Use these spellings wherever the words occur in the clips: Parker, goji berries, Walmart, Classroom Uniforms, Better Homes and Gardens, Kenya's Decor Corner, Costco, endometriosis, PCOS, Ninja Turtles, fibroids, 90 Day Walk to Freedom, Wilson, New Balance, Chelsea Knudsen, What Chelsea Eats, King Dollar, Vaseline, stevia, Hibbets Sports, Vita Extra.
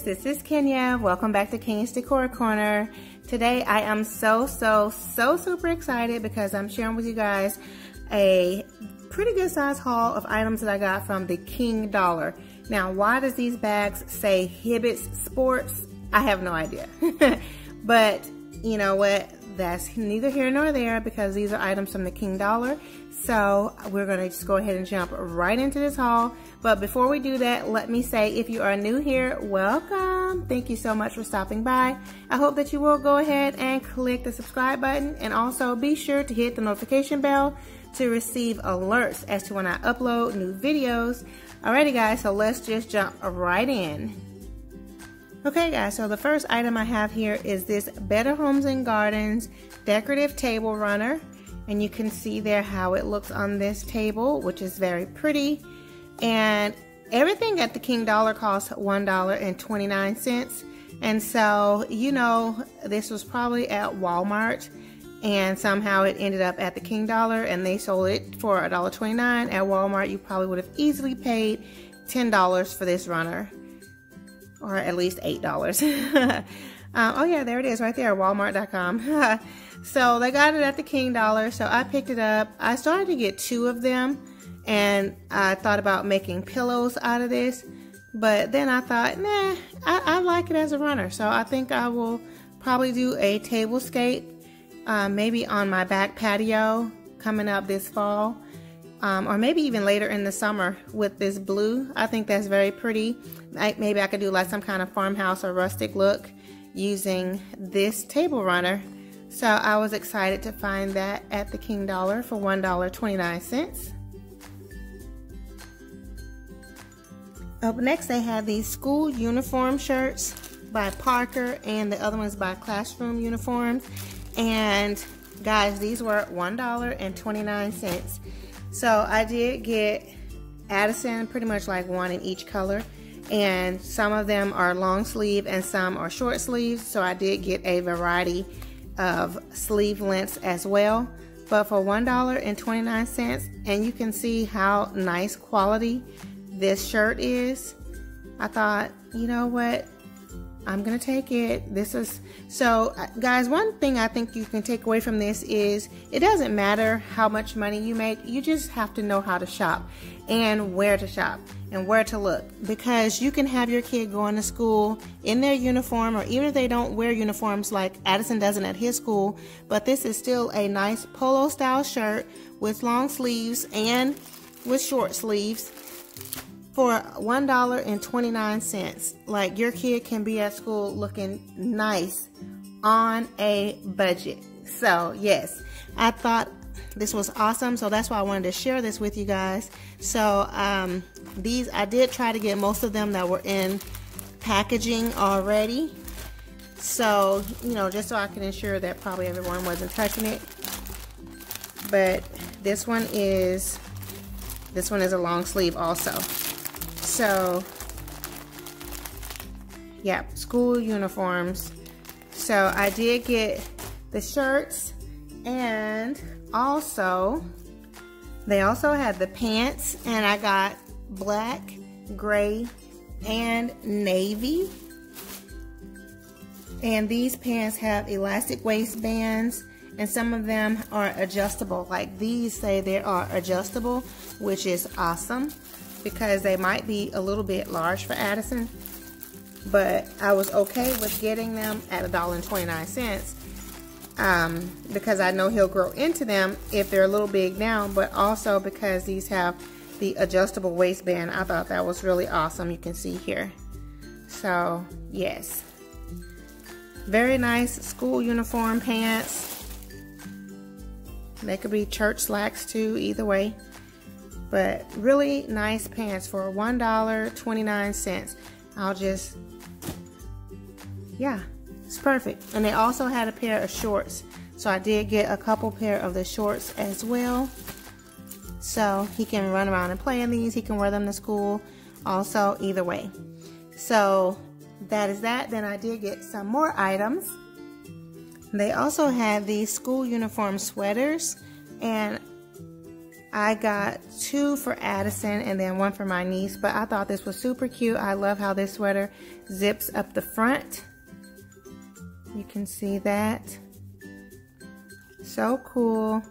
guys, this is Kenya. Welcome back to Kenya's Decor Corner. Today I am so super excited because I'm sharing with you guys a pretty good size haul of items that I got from the King Dollar. Now, why does these bags say Hibbets Sports? I have no idea. But you know what? That's neither here nor there because these are items from the King Dollar. So we're going to just go ahead and jump right into this haul. But before we do that, let me say if you are new here, welcome. Thank you so much for stopping by. I hope that you will go ahead and click the subscribe button, and also be sure to hit the notification bell to receive alerts as to when I upload new videos. Alrighty guys, so let's just jump right in. Okay guys, so the first item I have here is this Better Homes and Gardens decorative table runner. And you can see there how it looks on this table, which is very pretty. And everything at the King Dollar costs $1.29. And so, you know, this was probably at Walmart and somehow it ended up at the King Dollar and they sold it for $1.29. At Walmart, you probably would have easily paid $10 for this runner. Or at least $8. Oh yeah, there it is right there, walmart.com. So they got it at the King Dollar, so I picked it up. I started to get two of them, and I thought about making pillows out of this, but then I thought, nah, I like it as a runner, so I think I will probably do a tablescape, maybe on my back patio coming up this fall, or maybe even later in the summer with this blue. I think that's very pretty. Maybe I could do like some kind of farmhouse or rustic look using this table runner. So I was excited to find that at the King Dollar for $1.29. Up next, they have these school uniform shirts by Parker, and the other one's by Classroom Uniforms. And guys, these were $1.29. So I did get Addison pretty much like one in each color, and some of them are long sleeve and some are short sleeves, so I did get a variety of sleeve lengths as well. But for $1.29, and you can see how nice quality this shirt is, I thought, you know what, I'm gonna take it. This is so, guys, one thing I think you can take away from this is it doesn't matter how much money you make, you just have to know how to shop and where to shop and where to look, because you can have your kid going to school in their uniform, or even if they don't wear uniforms like Addison doesn't at his school, but this is still a nice polo style shirt with long sleeves and with short sleeves for $1.29. Like, your kid can be at school looking nice on a budget. So yes, I thought this was awesome, so that's why I wanted to share this with you guys. So these, I did try to get most of them that were in packaging already, so you know, just so I can ensure that probably everyone wasn't touching it. But this one is a long sleeve also. So yeah, school uniforms. So I did get the shirts, and also they also had the pants, and I got black, gray, and navy. And these pants have elastic waistbands, and some of them are adjustable. Like, these say they are adjustable, which is awesome, because they might be a little bit large for Addison, but I was okay with getting them at $1.29 because I know he'll grow into them if they're a little big now, but also because these have the adjustable waistband. I thought that was really awesome. You can see here. So yes, very nice school uniform pants. They could be church slacks too, either way. But really nice pants for $1.29. Yeah, it's perfect. And they also had a pair of shorts, so I did get a couple pair of the shorts as well. So he can run around and play in these. He can wear them to school also, either way. So that is that. Then I did get some more items. They also had these school uniform sweaters, and I got two for Addison and then one for my niece, but I thought this was super cute. I love how this sweater zips up the front. You can see that. So cool.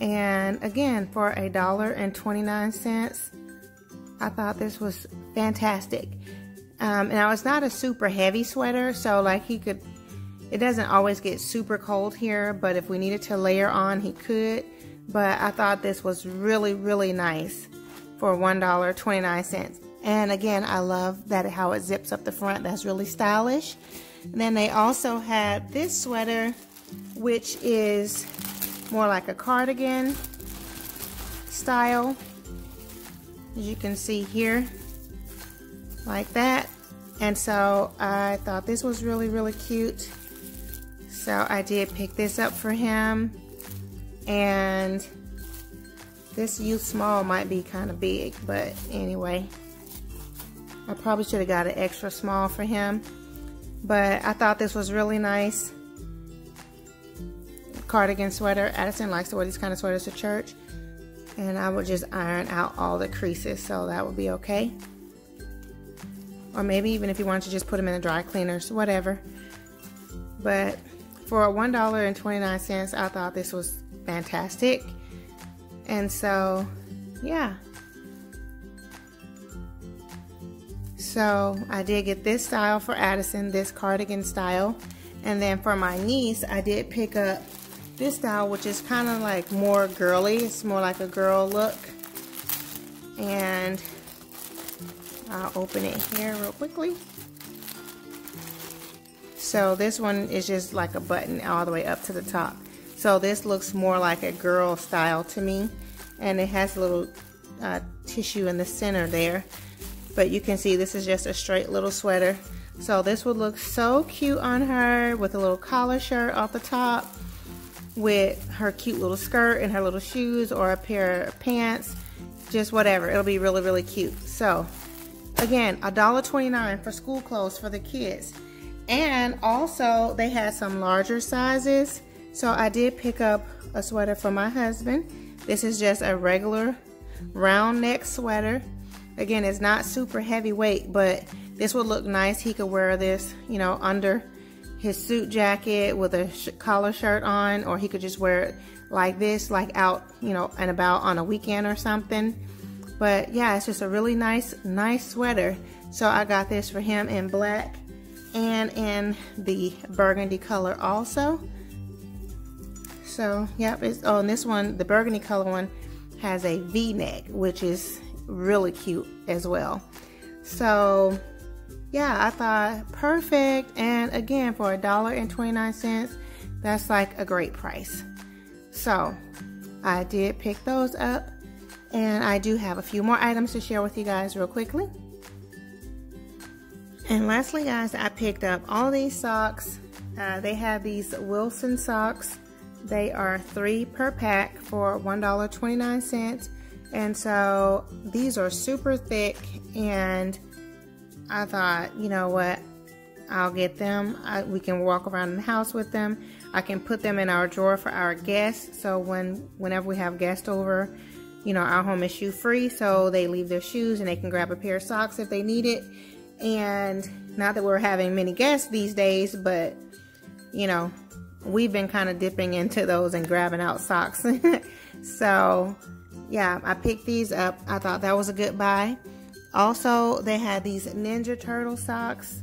And again, for $1.29, I thought this was fantastic. Now it's not a super heavy sweater, so like he could, it doesn't always get super cold here, but if we needed to layer on, he could. But I thought this was really, really nice for $1.29. And again, I love that how it zips up the front. That's really stylish. And then they also had this sweater, which is more like a cardigan style. As you can see here, like that. And so I thought this was really, really cute. So I did pick this up for him. And this youth small might be kind of big, but anyway, I probably should have got an extra small for him, but I thought this was really nice cardigan sweater. Addison likes to wear these kind of sweaters to church, and I would just iron out all the creases, so that would be okay. Or maybe even if you wanted to just put them in the dry cleaners, whatever. But for $1.29, I thought this was fantastic. And so yeah, so I did get this style for Addison, this cardigan style. And then for my niece, I did pick up this style, which is kind of like more girly. It's more like a girl look. And I'll open it here real quickly. So this one is just like a button all the way up to the top. So this looks more like a girl style to me, and it has a little tissue in the center there, but you can see this is just a straight little sweater. So this would look so cute on her with a little collar shirt off the top, with her cute little skirt and her little shoes, or a pair of pants, just whatever. It'll be really, really cute. So again, $1.29 for school clothes for the kids. And also they had some larger sizes. So I did pick up a sweater for my husband. This is just a regular round neck sweater. Again, it's not super heavyweight, but this would look nice. He could wear this, you know, under his suit jacket with a collar shirt on, or he could just wear it like this, like out, you know, and about on a weekend or something. But yeah, it's just a really nice sweater. So I got this for him in black and in the burgundy color also. So, yep, it's, oh, and this one, the burgundy color one, has a V-neck, which is really cute as well. So, yeah, I thought perfect. And again, for $1.29, that's like a great price. So, I did pick those up. And I do have a few more items to share with you guys real quickly. And lastly, guys, I picked up all these socks. They have these Wilson socks. They are 3 per pack for $1.29. And so these are super thick, and I thought, you know what, I'll get them. We can walk around the house with them. I can put them in our drawer for our guests. So whenever we have guests over, you know, our home is shoe free. So they leave their shoes and they can grab a pair of socks if they need it. And not that we're having many guests these days, but you know, we've been kind of dipping into those and grabbing out socks. So yeah, I picked these up. I thought that was a good buy. Also, they had these Ninja Turtle socks.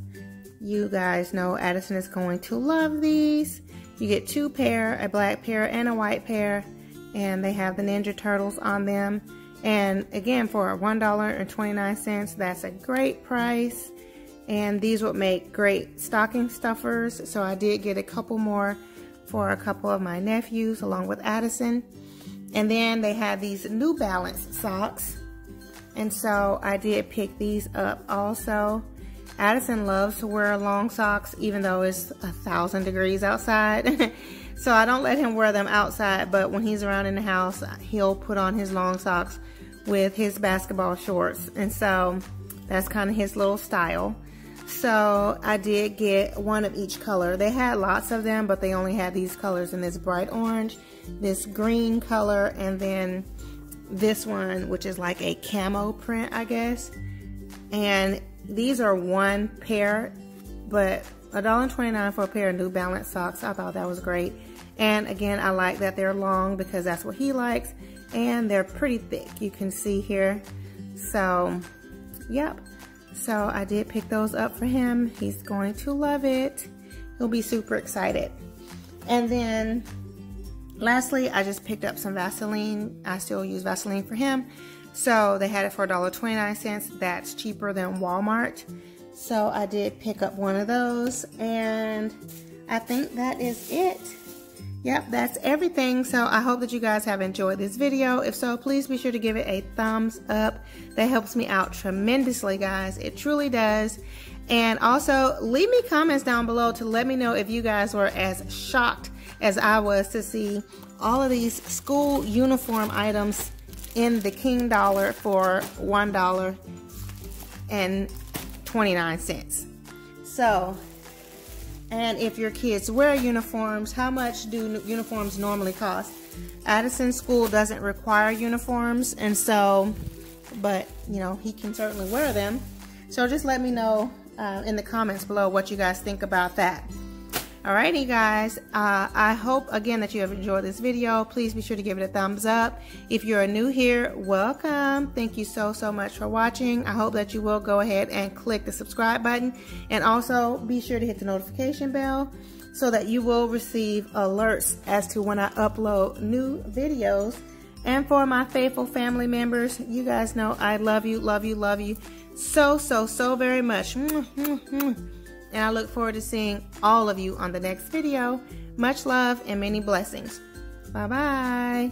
You guys know Addison is going to love these. You get 2 pair, a black pair and a white pair, and they have the Ninja Turtles on them. And again, for $1.29, that's a great price. And these would make great stocking stuffers. So I did get a couple more for a couple of my nephews along with Addison. And then they had these New Balance socks, and so I did pick these up also. Addison loves to wear long socks even though it's 1,000 degrees outside. So I don't let him wear them outside, but when he's around in the house, he'll put on his long socks with his basketball shorts, and so that's kind of his little style. So I did get one of each color. They had lots of them, but they only had these colors in this bright orange, this green color, and then this one, which is like a camo print, I guess. And these are one pair, but $1.29 for a pair of New Balance socks. I thought that was great. And again, I like that they're long because that's what he likes. And they're pretty thick, you can see here. So, yep. So I did pick those up for him. He's going to love it. He'll be super excited. And then lastly, I just picked up some Vaseline. I still use Vaseline for him. So they had it for $1.29. That's cheaper than Walmart. So I did pick up one of those, and I think that is it. Yep, that's everything. So I hope that you guys have enjoyed this video. If so, please be sure to give it a thumbs up. That helps me out tremendously, guys. It truly does. And also, leave me comments down below to let me know if you guys were as shocked as I was to see all of these school uniform items in the King Dollar for $1.29. So, and if your kids wear uniforms, how much do uniforms normally cost? Addison School doesn't require uniforms, and so, but you know, he can certainly wear them. So just let me know in the comments below what you guys think about that. Alrighty guys, I hope again that you have enjoyed this video. Please be sure to give it a thumbs up. If you're new here, welcome. Thank you so much for watching. I hope that you will go ahead and click the subscribe button, and also be sure to hit the notification bell so that you will receive alerts as to when I upload new videos. And for my faithful family members, you guys know I love you, love you, love you so very much. And I look forward to seeing all of you on the next video. Much love and many blessings. Bye-bye.